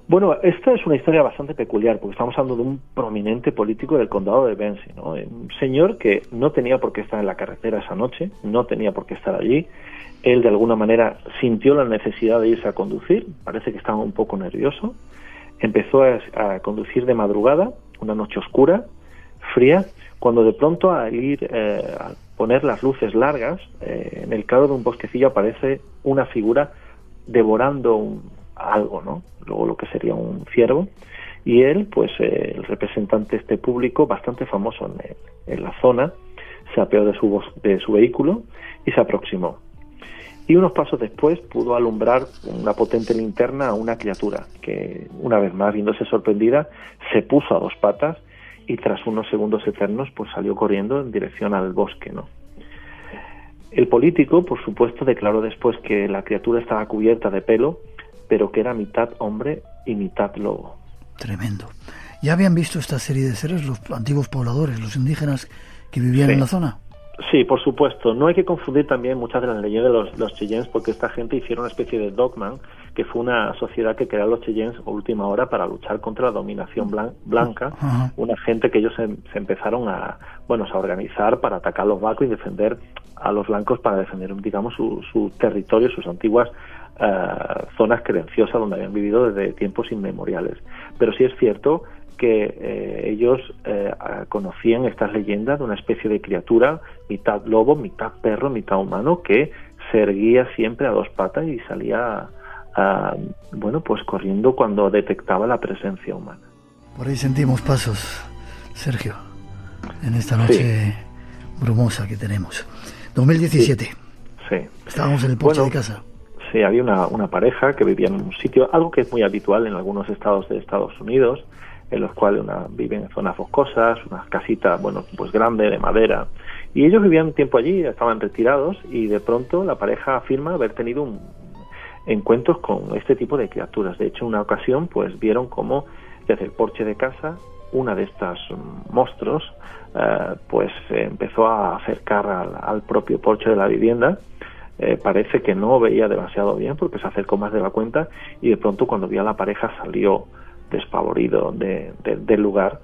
Bueno, esta es una historia bastante peculiar, porque estamos hablando de un prominente político del condado de Benzie, ¿no? Un señor que no tenía por qué estar en la carretera esa noche, no tenía por qué estar allí. Él, de alguna manera, sintió la necesidad de irse a conducir, parece que estaba un poco nervioso. Empezó a, a conducir de madrugada, una noche oscura, fría, cuando de pronto, al ir eh, a poner las luces largas, eh, en el claro de un bosquecillo aparece una figura devorando un, algo, ¿no? Luego lo que sería un ciervo, y él, pues eh, el representante de este público, bastante famoso en, en la zona, se apeó de su, de su vehículo y se aproximó. Y unos pasos después pudo alumbrar una potente linterna a una criatura que, una vez más, viéndose sorprendida, se puso a dos patas y tras unos segundos eternos pues salió corriendo en dirección al bosque, ¿no? El político, por supuesto, declaró después que la criatura estaba cubierta de pelo, pero que era mitad hombre y mitad lobo. Tremendo. ¿Ya habían visto esta serie de seres los antiguos pobladores, los indígenas que vivían sí. en la zona? Sí, por supuesto. No hay que confundir también muchas de las leyendas de los, los Cheyenes, porque esta gente hicieron una especie de dogman, que fue una sociedad que crearon los Cheyenes a última hora para luchar contra la dominación blan, blanca. Uh-huh. Una gente que ellos se, se empezaron a, bueno, a organizar para atacar a los blancos y defender a los blancos, para defender, digamos, su, su territorio, sus antiguas uh, zonas credenciosas donde habían vivido desde tiempos inmemoriales. Pero sí es cierto que eh, ellos eh, conocían estas leyendas de una especie de criatura, mitad lobo, mitad perro, mitad humano, que se erguía siempre a dos patas y salía, ah, bueno, pues corriendo cuando detectaba la presencia humana. Por ahí sentimos pasos, Sergio, en esta noche sí. brumosa que tenemos. dos mil diecisiete. Sí. sí. Estábamos en el porche bueno, de casa. Sí, había una, una pareja que vivía en un sitio, algo que es muy habitual en algunos estados de Estados Unidos, en los cuales una, viven en zonas boscosas, unas casitas, bueno, pues grande, de madera. Y ellos vivían un tiempo allí, estaban retirados, y de pronto la pareja afirma haber tenido un, encuentros con este tipo de criaturas. De hecho, en una ocasión, pues vieron cómo desde el porche de casa, una de estas monstruos, eh, pues empezó a acercar al, al propio porche de la vivienda. Eh, parece que no veía demasiado bien, porque se acercó más de la cuenta, y de pronto, cuando vio a la pareja, salió despavorido de, de, del lugar,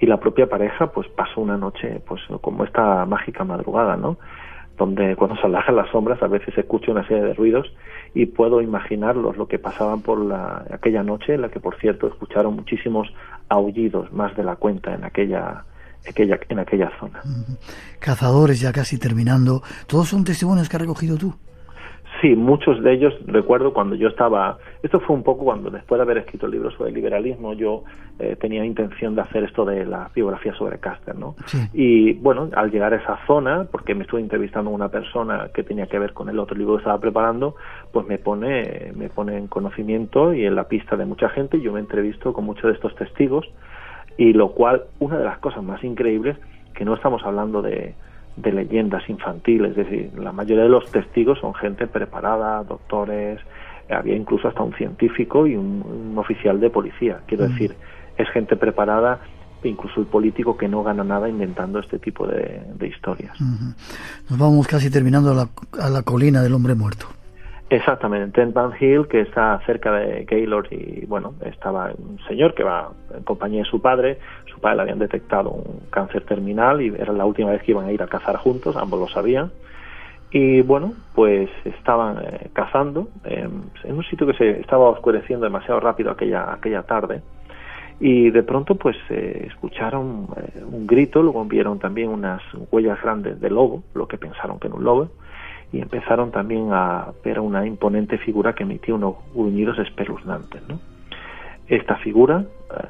y la propia pareja pues pasó una noche pues como esta mágica madrugada, ¿no? Donde cuando se alejan las sombras a veces se escucha una serie de ruidos, y puedo imaginarlos lo que pasaban por la, aquella noche, en la que, por cierto, escucharon muchísimos aullidos, más de la cuenta, en aquella, aquella, en aquella zona. Cazadores, ya casi terminando, ¿todos son testimonios que has recogido tú? Sí, muchos de ellos. Recuerdo cuando yo estaba, esto fue un poco cuando, después de haber escrito el libro sobre el liberalismo, yo eh, tenía intención de hacer esto de la biografía sobre Caster, ¿no? Sí. Y bueno, al llegar a esa zona, porque me estuve entrevistando a una persona que tenía que ver con el otro libro que estaba preparando, pues me pone, me pone en conocimiento y en la pista de mucha gente. Yo me entrevisto con muchos de estos testigos, y lo cual, una de las cosas más increíbles, que no estamos hablando de de leyendas infantiles, es decir, la mayoría de los testigos son gente preparada, doctores, había incluso hasta un científico y un, un oficial de policía, quiero mm. decir, es gente preparada, incluso el político que no gana nada inventando este tipo de, de historias. Uh-huh. Nos vamos casi terminando a la, a la colina del hombre muerto. Exactamente, en Tenpan Hill, que está cerca de Gaylord, y bueno, estaba un señor que va en compañía de su padre. Su padre le habían detectado un cáncer terminal y era la última vez que iban a ir a cazar juntos, ambos lo sabían. Y bueno, pues estaban eh, cazando eh, en un sitio que se estaba oscureciendo demasiado rápido aquella, aquella tarde, y de pronto pues eh, escucharon eh, un grito, luego vieron también unas huellas grandes de lobo, lo que pensaron que era un lobo, y empezaron también a ver una imponente figura que emitía unos gruñidos espeluznantes, ¿no? Esta figura, eh,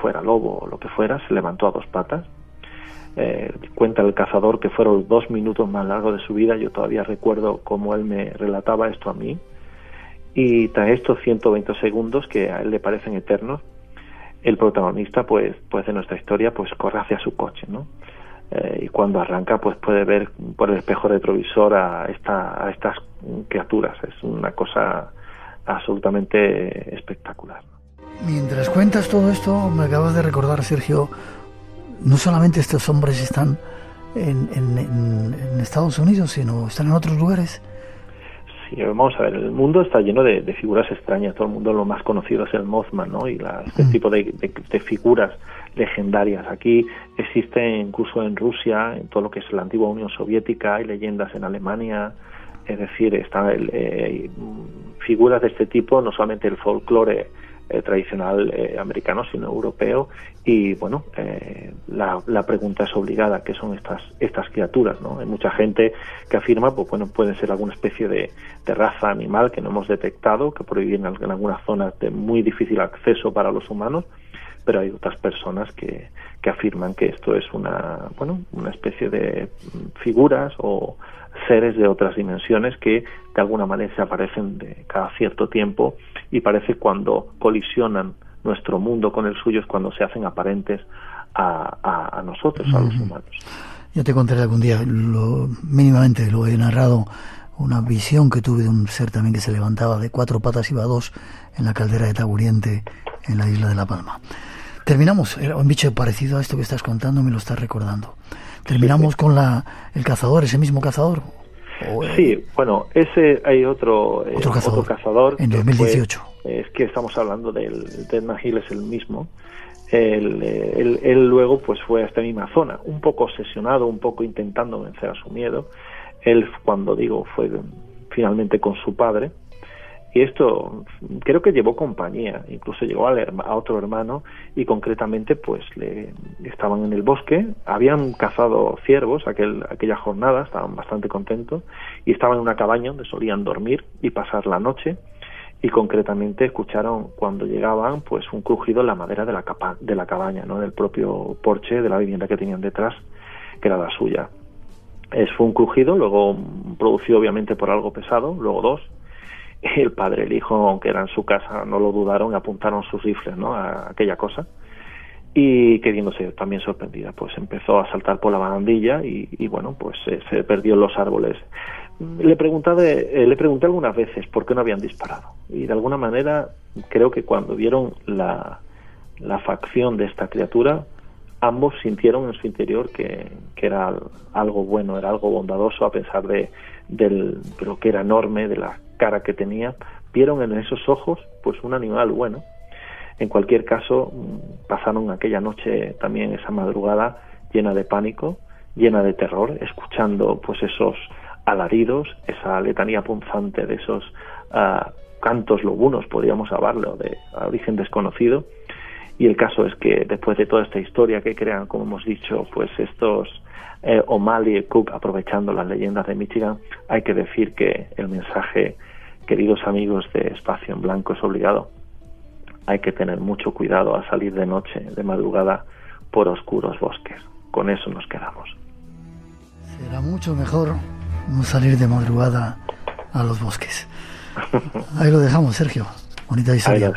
fuera lobo o lo que fuera, se levantó a dos patas. Eh, cuenta el cazador que fueron dos minutos más largos de su vida. Yo todavía recuerdo cómo él me relataba esto a mí, y tras estos ciento veinte segundos que a él le parecen eternos, el protagonista pues, pues de nuestra historia pues corre hacia su coche, ¿no? Eh, y cuando arranca pues puede ver por el espejo retrovisor a, esta, a estas criaturas. Es una cosa absolutamente espectacular. Mientras cuentas todo esto me acabas de recordar, Sergio, no solamente estos hombres están en, en, en Estados Unidos, sino están en otros lugares. Sí, vamos a ver, el mundo está lleno de, de figuras extrañas. Todo el mundo, lo más conocido es el Mothman, ¿no? Y la, este mm. tipo de, de, de figuras legendarias. Aquí existen incluso en Rusia, en todo lo que es la antigua Unión Soviética, hay leyendas en Alemania. Es decir, están eh, figuras de este tipo, no solamente el folclore Eh, tradicional eh, americano, sino europeo. Y bueno, eh, la, la pregunta es obligada: ¿qué son estas estas criaturas, no? Hay mucha gente que afirma, pues bueno, pueden ser alguna especie de, de raza animal que no hemos detectado, que por vivir en, en algunas zonas de muy difícil acceso para los humanos, pero hay otras personas que, que afirman que esto es una, bueno, una especie de figuras o seres de otras dimensiones que de alguna manera se aparecen de cada cierto tiempo, y parece cuando colisionan nuestro mundo con el suyo es cuando se hacen aparentes a, a, a nosotros, a los humanos. Yo te contaré algún día, lo, mínimamente lo he narrado, una visión que tuve de un ser también que se levantaba de cuatro patas y iba a dos en la caldera de Taburiente, en la isla de La Palma. Terminamos, era un bicho parecido a esto que estás contando, me lo estás recordando. Terminamos sí, sí. con la el cazador, ese mismo cazador. O, sí, eh, bueno, ese hay otro, eh, otro cazador. Otro cazador en dos mil dieciocho. Fue, es que estamos hablando del Tenman Hill, es el mismo. Él, él, él luego pues fue a esta misma zona, un poco obsesionado, un poco intentando vencer a su miedo. Él, cuando digo, fue finalmente con su padre. Y esto creo que llevó compañía, incluso llegó a, herma, a otro hermano, y concretamente pues le estaban en el bosque, habían cazado ciervos aquel, aquella jornada, estaban bastante contentos, y estaban en una cabaña donde solían dormir y pasar la noche, y concretamente escucharon cuando llegaban pues un crujido en la madera de la, capa, de la cabaña, ¿no? En el propio porche de la vivienda que tenían detrás, que era la suya. Es, fue un crujido, luego producido obviamente por algo pesado, luego dos. El padre, el hijo, aunque era en su casa, no lo dudaron y apuntaron sus rifles, ¿no?, a aquella cosa. Y queriéndose también sorprendida, pues empezó a saltar por la barandilla y, y bueno, pues se, se perdió en los árboles. Le pregunté, de, eh, le pregunté algunas veces por qué no habían disparado. Y de alguna manera creo que cuando vieron la, la facción de esta criatura, ambos sintieron en su interior que, que era algo bueno, era algo bondadoso, a pesar de, del, de lo que era enorme, de la cara que tenía. Vieron en esos ojos pues un animal bueno. En cualquier caso, pasaron aquella noche, también esa madrugada, llena de pánico, llena de terror, escuchando pues esos alaridos, esa letanía punzante de esos uh, cantos lobunos, podríamos llamarlo, de origen desconocido. Y el caso es que después de toda esta historia que crean, como hemos dicho, pues estos eh, O'Malley y Cook, aprovechando las leyendas de Michigan, hay que decir que el mensaje, queridos amigos de Espacio en Blanco, es obligado. Hay que tener mucho cuidado al salir de noche, de madrugada, por oscuros bosques. Con eso nos quedamos. Será mucho mejor no salir de madrugada a los bosques. Ahí lo dejamos, Sergio. Bonita historia.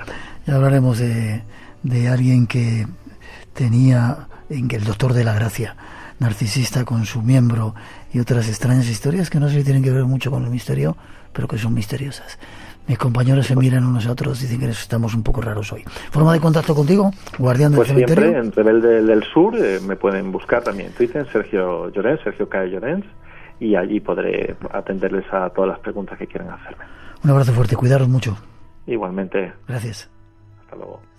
Ya hablaremos de, de alguien que tenía, en que el doctor de la gracia narcisista con su miembro y otras extrañas historias que no sé si tienen que ver mucho con el misterio, pero que son misteriosas. Mis compañeros se miran unos a otros y dicen que estamos un poco raros hoy. ¿Forma de contacto contigo? Guardián del pues cementerio. Siempre en Rebelde del Sur eh, me pueden buscar también en Twitter, Sergio Llorens, Sergio K. Llorens, y allí podré atenderles a todas las preguntas que quieran hacerme. Un abrazo fuerte, cuidaros mucho. Igualmente. Gracias. Hasta luego.